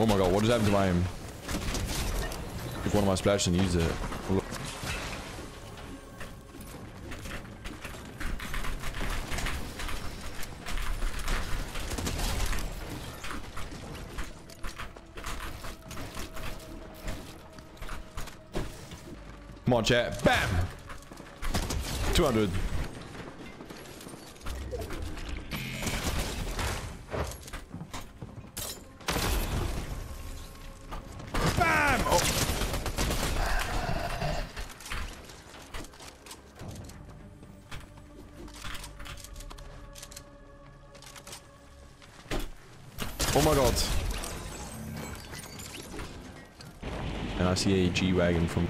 Oh my god, what just happened to my aim? Took one of my splash and used it. Come on, chat. Bam! 200. Bam! Oh. Oh my god. And I see a G-Wagon from...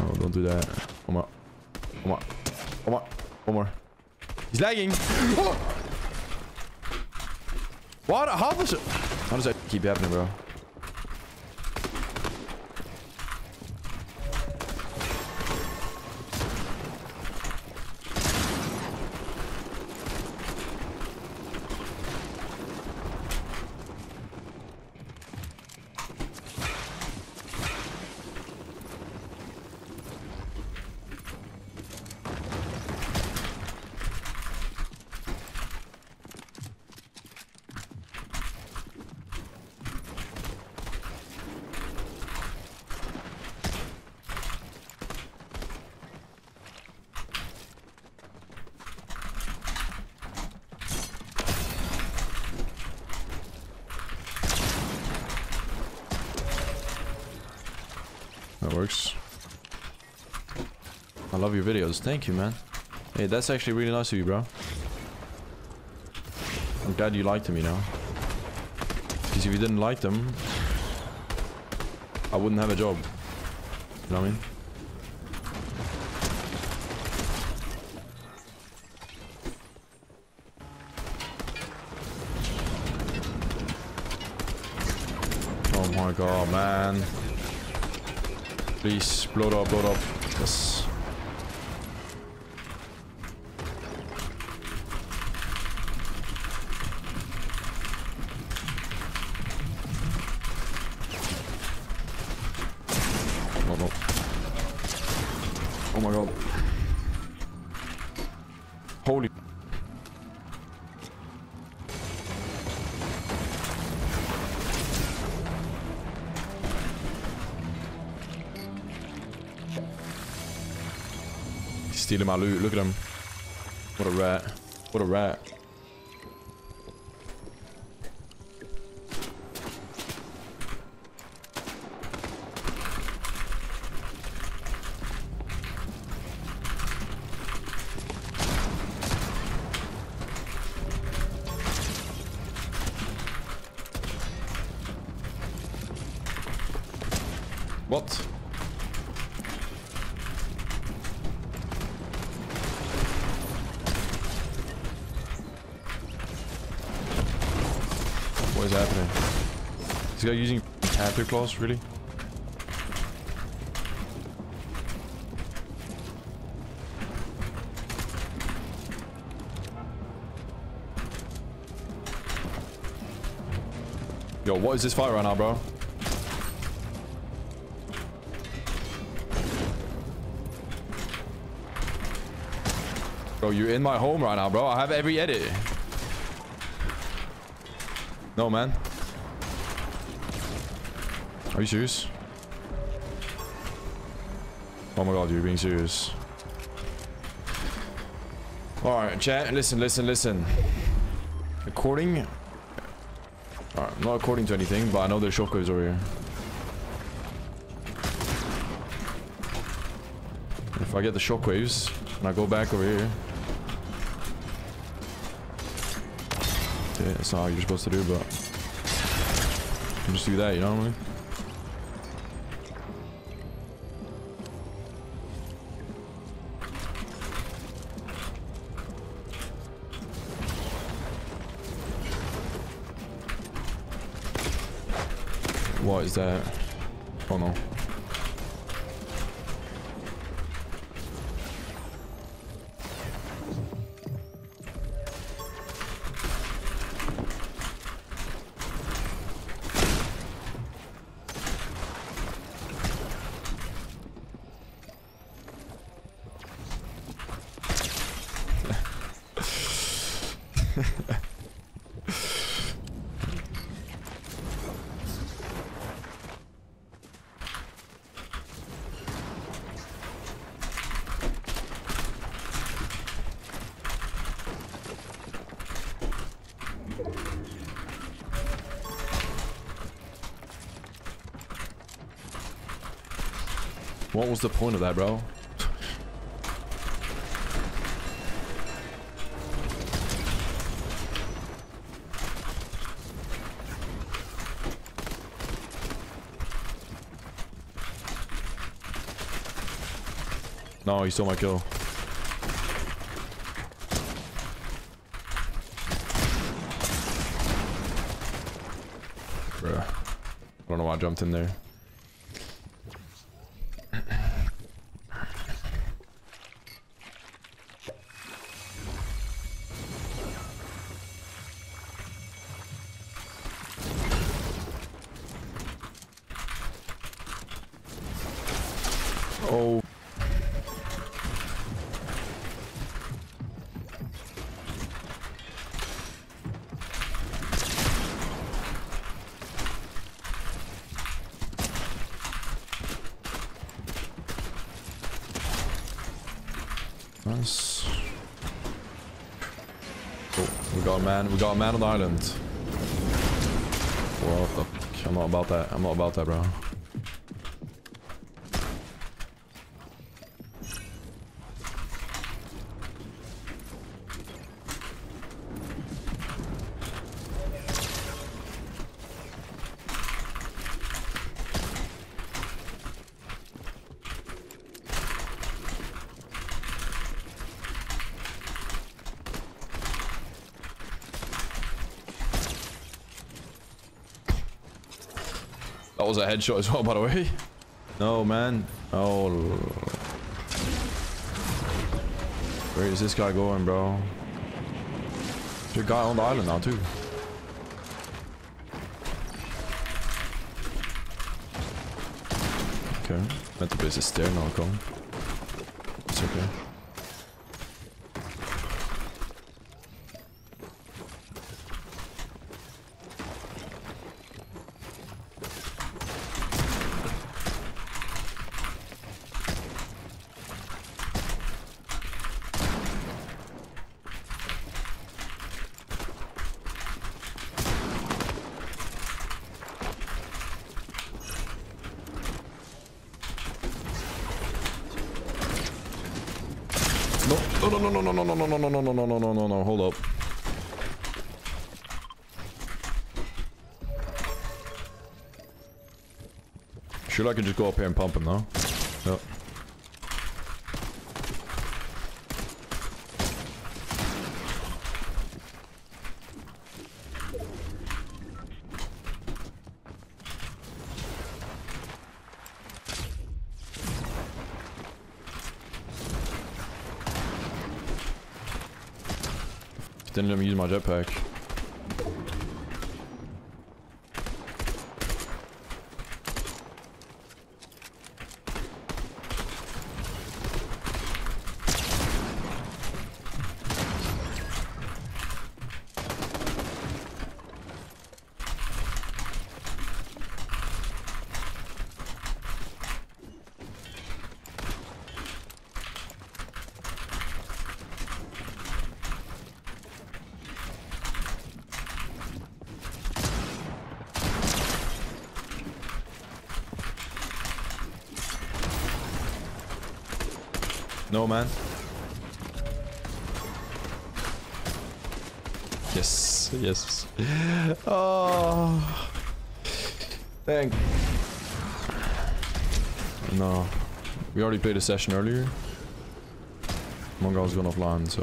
Oh, don't do that. One more. One more. One more. One more. He's lagging. Oh! What? How does that keep happening, bro? That works. I love your videos. Thank you, man. Hey, that's actually really nice of you, bro. I'm glad you liked them, you know. Because if you didn't like them, I wouldn't have a job. You know what I mean? Oh my god, man. Please, blow it up, blow it up. Yes. Oh no. Oh my god. Holy. Stealing my loot. Look at him. What a rat. What a rat. What? What is happening? Is this guy using panther claws, really? Yo, what is this fight right now, bro? Bro, you're in my home right now, bro. I have every edit. No, man. Are you serious? Oh my god, you're being serious. Alright, chat, listen. According... Alright, not according to anything, but I know there's shockwave over here. If I get the shockwaves, and I go back over here... Yeah, that's not how you're supposed to do, but you just do that, you know what I mean? What is that? Oh no. What was the point of that, bro? No, he stole my kill. Bruh. I don't know why I jumped in there. Oh. Nice. Oh, we got a man. We got a man on the island. What the fuck? I'm not about that. I'm not about that, bro. That was a headshot as well, by the way. No, man. Oh. Where is this guy going, bro? There's a guy on the island now, too. Okay. Meant to place a stair now, come. It's okay. No, hold up. Sure, I can just go up here and pump him though. Yep. Didn't let me use my jetpack. No, man. Yes, yes. Oh, dang. No, we already played a session earlier. One guy was going offline, so.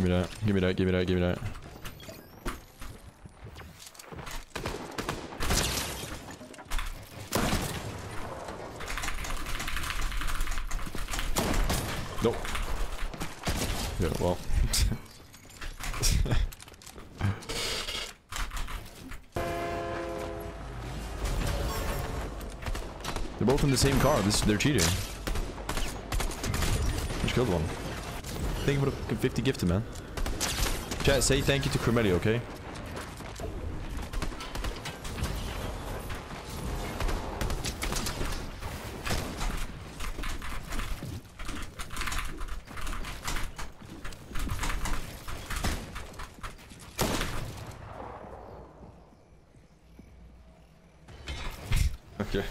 Give me that. Give me that. Give me that. Give me that. Nope. Yeah, well. They're both in the same car. They're cheating. Just killed one. Thank you for the 50 gifted, man. Chat, say thank you to Cremelio, okay? Okay.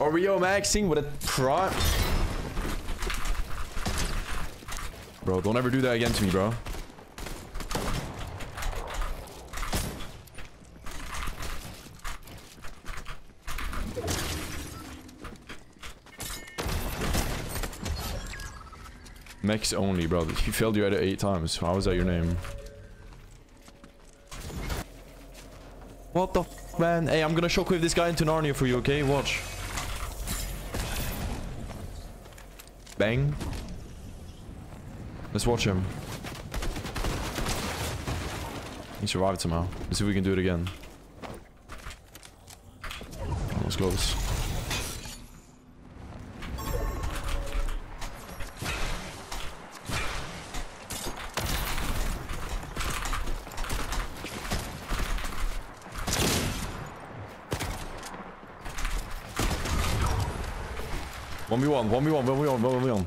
Are we all maxing with a prop? Bro, don't ever do that again to me, bro. Max only, bro. He failed you at it 8 times. How is that your name? What the f, man? Hey, I'm gonna shockwave this guy into Narnia for you, okay? Watch. Bang. Let's watch him. He survived somehow. Let's see if we can do it again. That was close. One v one. One v one. One v one. One v one.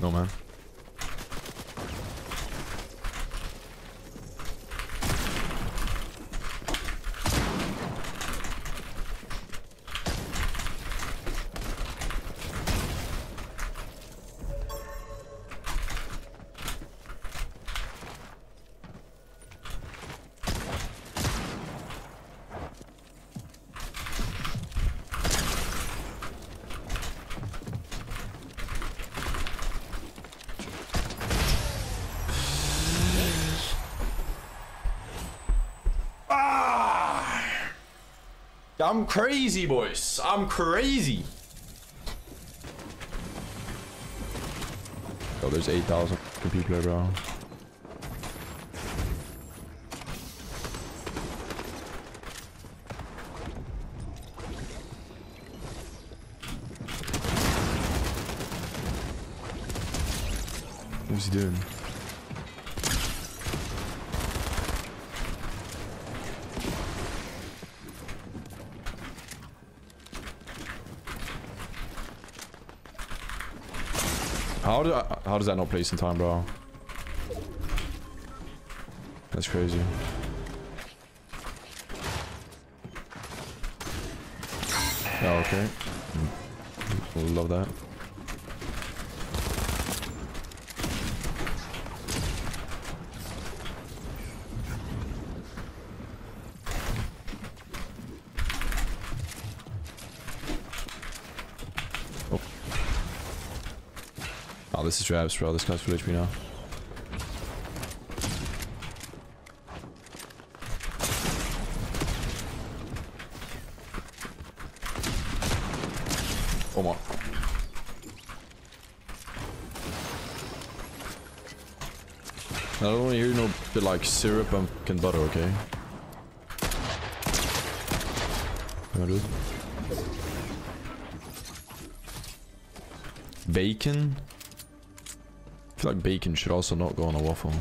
No, man. I'm crazy, boys. I'm crazy. Oh, there's 8,000 people, bro. What's he doing? How does that not place in time, bro? That's crazy. Oh, okay. Love that. This is traps, bro. This guy's full HP now. Oh my. I don't want to hear no bit like syrup and fucking butter, okay? What am I doing? Bacon? I feel like bacon should also not go on a waffle.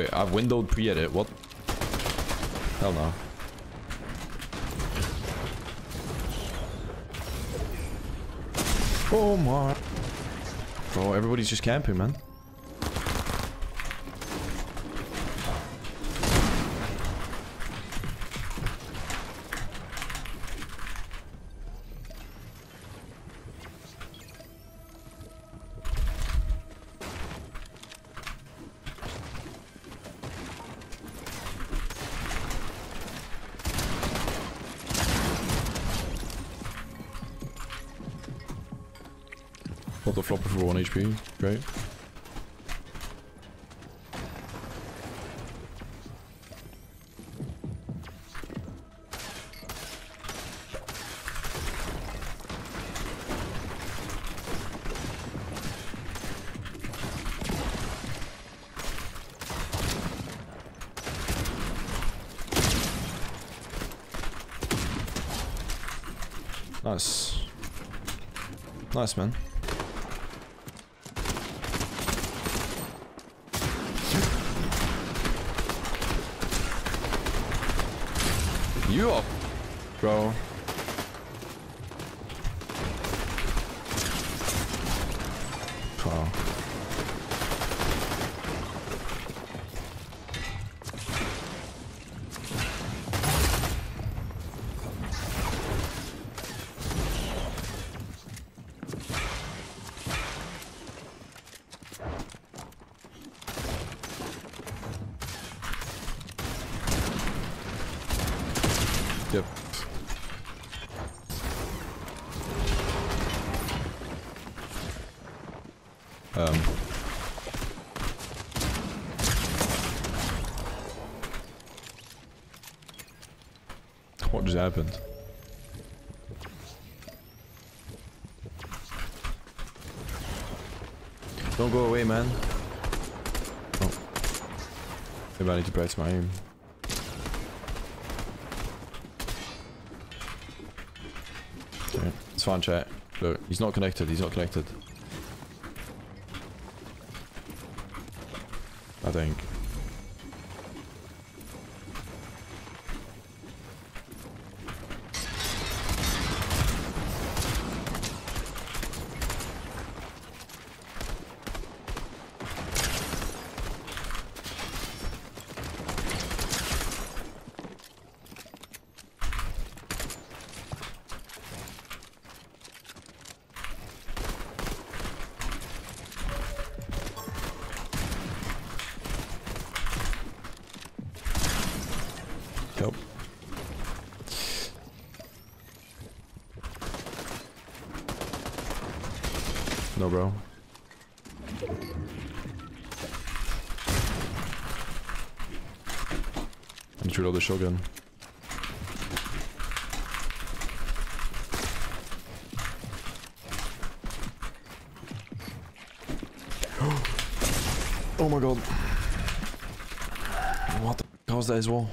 Wait, I've windowed pre-edit. What? Hell no. Oh my. Bro, everybody's just camping, man. Pop the flopper for 1 HP, great. Nice. Nice, man. You up, bro. Wow. Yep. What just happened? Don't go away, man. Oh. Maybe I need to practice my aim. It's fine, chat. Look, he's not connected. He's not connected. I think. Help. No, bro. I need to reload the shotgun. Oh my god. What the f caused that as well?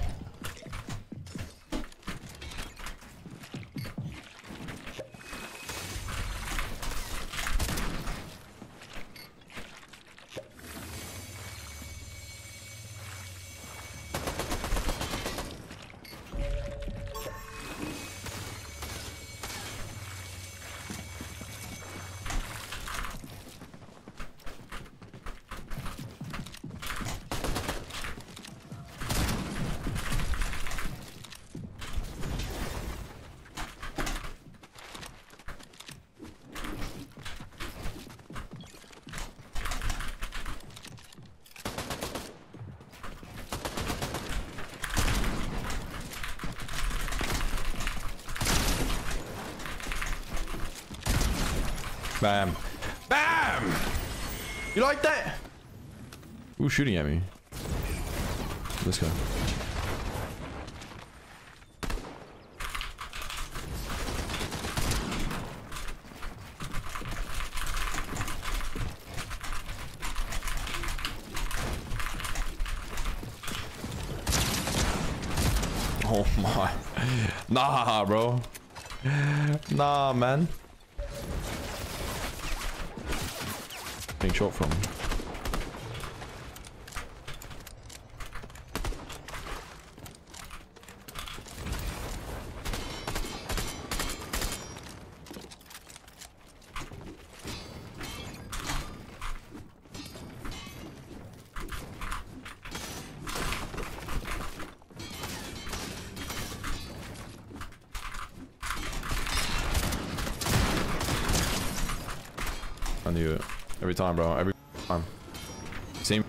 Bam. Bam! You like that? Who's shooting at me? Let's go. Oh my. Nah, bro. Nah, man. Being shot from. I knew it. Every time, bro. Every time. Same.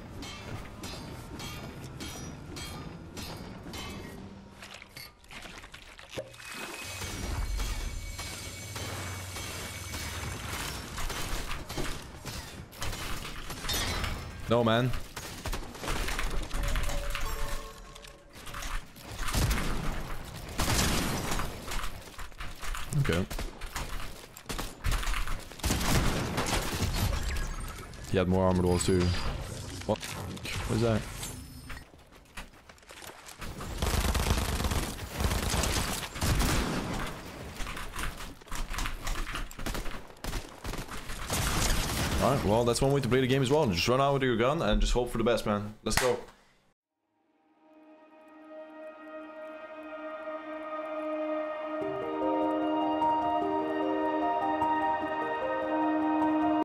No, man. Okay. He had more armored walls too. What? What is that? Alright, well that's one way to play the game as well. Just run out with your gun and just hope for the best, man. Let's go.